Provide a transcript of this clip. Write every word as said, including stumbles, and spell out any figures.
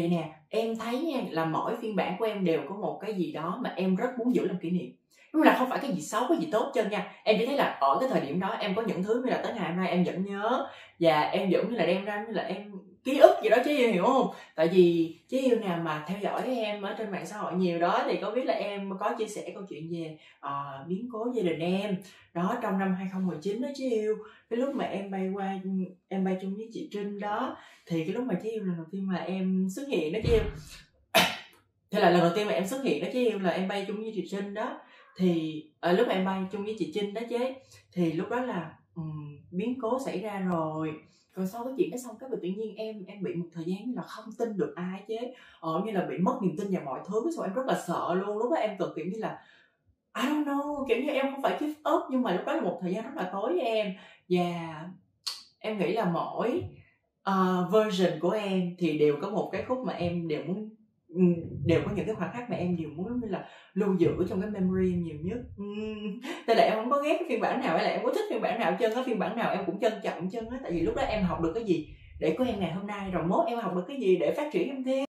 Thì nè, em thấy nha, là mỗi phiên bản của em đều có một cái gì đó mà em rất muốn giữ làm kỷ niệm. Nhưng là không phải cái gì xấu, cái gì tốt chân nha. Em chỉ thấy là ở cái thời điểm đó em có những thứ như là tới ngày hôm nay em vẫn nhớ. Và em vẫn như là đem ra như là em ký ức gì đó chứ yêu, hiểu không? Tại vì chứ yêu nào mà theo dõi em ở trên mạng xã hội nhiều đó thì có biết là em có chia sẻ câu chuyện về uh, biến cố gia đình em đó trong năm hai không một chín đó chứ yêu. Cái lúc mà em bay qua, em bay chung với chị Trinh đó, thì cái lúc mà chứ yêu lần đầu tiên mà em xuất hiện đó chứ yêu, thế là lần đầu tiên mà em xuất hiện đó chứ yêu là em bay chung với chị Trinh đó. Thì ở lúc mà em bay chung với chị Trinh đó chứ, thì lúc đó là um, biến cố xảy ra rồi. Rồi sau cái chuyện đó xong cái tự nhiên em em bị một thời gian là không tin được ai chứ, ờ, như là bị mất niềm tin vào mọi thứ. Xong em rất là sợ luôn, lúc đó em cực kiểu như là I don't know, kiểu như em không phải give up. Nhưng mà lúc đó là một thời gian rất là tối với em. Và em nghĩ là mỗi uh, version của em thì đều có một cái khúc mà em đều muốn, đều có những cái khoảnh khắc mà em đều muốn như là lưu giữ trong cái memory em nhiều nhất. uhm. Tại là em không có ghét cái phiên bản nào hay là em có thích phiên bản nào chân á, phiên bản nào em cũng trân trọng chân á. Tại vì lúc đó em học được cái gì để của em ngày hôm nay, rồi mốt em học được cái gì để phát triển em thêm.